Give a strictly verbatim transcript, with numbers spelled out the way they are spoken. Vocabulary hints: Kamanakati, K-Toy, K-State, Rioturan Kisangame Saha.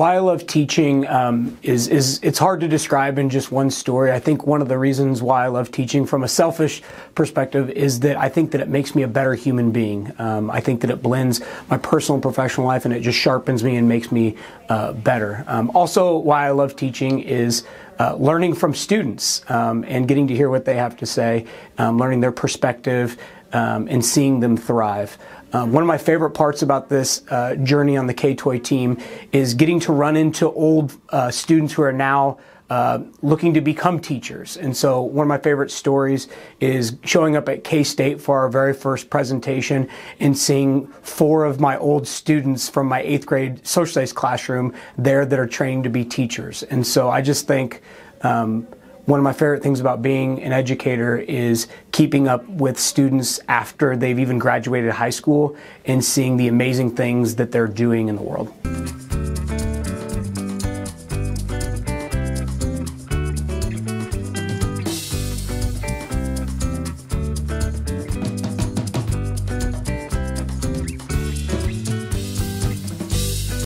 Why I love teaching um, is, is it's hard to describe in just one story. I think one of the reasons why I love teaching from a selfish perspective is that I think that it makes me a better human being. Um, I think that it blends my personal and professional life, and it just sharpens me and makes me uh, better. Um, also, why I love teaching is uh, learning from students um, and getting to hear what they have to say, um, learning their perspective, um, and seeing them thrive. Um, one of my favorite parts about this uh, journey on the K-Toy team is getting to run into old uh, students who are now uh, looking to become teachers. And so one of my favorite stories is showing up at K-State for our very first presentation and seeing four of my old students from my eighth grade social studies classroom there that are training to be teachers. And so I just think um, one of my favorite things about being an educator is keeping up with students after they've even graduated high school and seeing the amazing things that they're doing in the world.